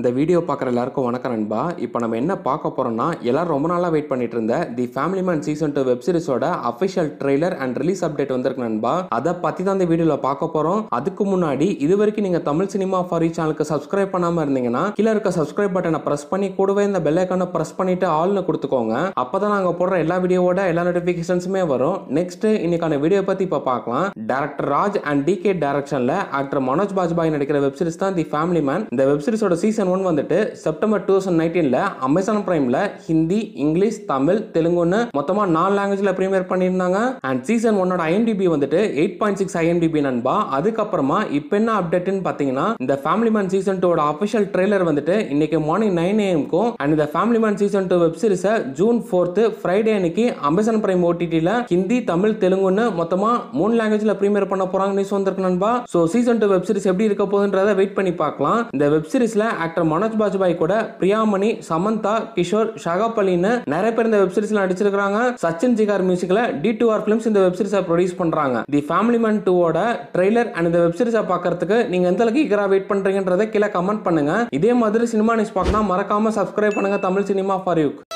இந்த வீடியோ பார்க்குற எல்லாருக்கும் வணக்கம் நண்பா. இப்போ நம்ம என்ன பார்க்க போகிறோம்னா, எல்லோரும் ரொம்ப நாளாக வெயிட் பண்ணிட்டு இருந்த the family man season 2 web சீரிஸோட official trailer and release update வந்திருக்கு நண்பா. அதை பற்றி தான் இந்த வீடியோவில் பார்க்க போகிறோம். அதுக்கு முன்னாடி இது வரைக்கும் நீங்கள் தமிழ் சினிமா ஃபார் சேனலுக்கு சப்ஸ்கிரைப் பண்ணாமல் இருந்தீங்கன்னா கீழே இருக்க சப்ஸ்கிரைப் பட்டனை ப்ரெஸ் பண்ணி கூடவே இந்த பெல் ஐக்கானை ப்ரெஸ் பண்ணிட்டு ஆல்னு கொடுத்துக்கோங்க. அப்போ தான் நாங்கள் போடுற எல்லா வீடியோவோட எல்லா நோட்டிஃபிகேஷன்ஸுமே வரும். நெக்ஸ்ட் இன்னைக்கான வீடியோ பற்றி இப்போ பார்க்கலாம். Director Raj and D K டைரக்ஷனில் ஆக்டர் மனோஜ் பாஜ்பாய் நடிக்கிற வெப் சீரிஸ் தான் தி ஃபேமிலி மேன். இந்த வெப் சீரிஸோட சீசன் 1 வந்துட்டு செப்டம்பர் 2019ல அமேசான் பிரைம்ல ஹிந்தி, இங்கிலீஷ், தமிழ், தெலுங்குன்னு மொத்தமா 4 லாங்குவேஜ்ல பிரீமியர் பண்ணிருந்தாங்க. அண்ட் சீசன் 1 ஓட IMDb வந்துட்டு 8.6 IMDb நண்பா. அதுக்கு அப்புறமா இப்போ என்ன அப்டேட்னு பாத்தீங்கன்னா, இந்த ஃபேமிலி மேன் சீசன் 2 ஓட ஆபிஷியல் ட்ரெய்லர் வந்துட்டு இன்னைக்கு மார்னிங் 9 AM க்கும் அண்ட் இந்த family man season 2 web series June 4th Friday அன்னைக்கு அமேசான் பிரைம் OTTல ஹிந்தி, தமிழ், தெலுங்குன்னு மொத்தமா 3 லாங்குவேஜ்ல பிரீமியர் பண்ண போறாங்க நியூஸ் வந்திருக்கு நண்பா. சோ சீசன் 2 வெப் சீரிஸ் எப்படி இருக்க போகுதுன்றத வெயிட் பண்ணி பார்க்கலாம். இந்த வெப் சீரிஸ்ல ஆக்டர் மனோஜ் பாஜ்பாய் கூட பிரியாமணி, சமந்தா, கிஷோர், ஷகாப் அலின்னு நிறைய பேர் இந்த வெப் சீரிஸ்ல நடிச்சிருக்காங்க. சச்சின் ஜிகார் மியூசிக்ல D2R ஃபிலிம்ஸ் இந்த வெப் சீரிஸை ப்ரொடியூஸ் பண்றாங்க. தி ஃபேமிலி மேன் 2 ஓட ட்ரெய்லர் அண்ட் இந்த வெப் சீரிஸை பார்க்கறதுக்கு நீங்க எந்த அளவுக்கு ஈகரா வெயிட் பண்றீங்கன்றதை கீழே கமெண்ட் பண்ணுங்க. இதே மாதிரி சினிமா நியூஸ் பார்க்கணும் மறக்காம சப்ஸ்கிரைப் பண்ணுங்க தமிழ் சினிமா ஃபார் யூ.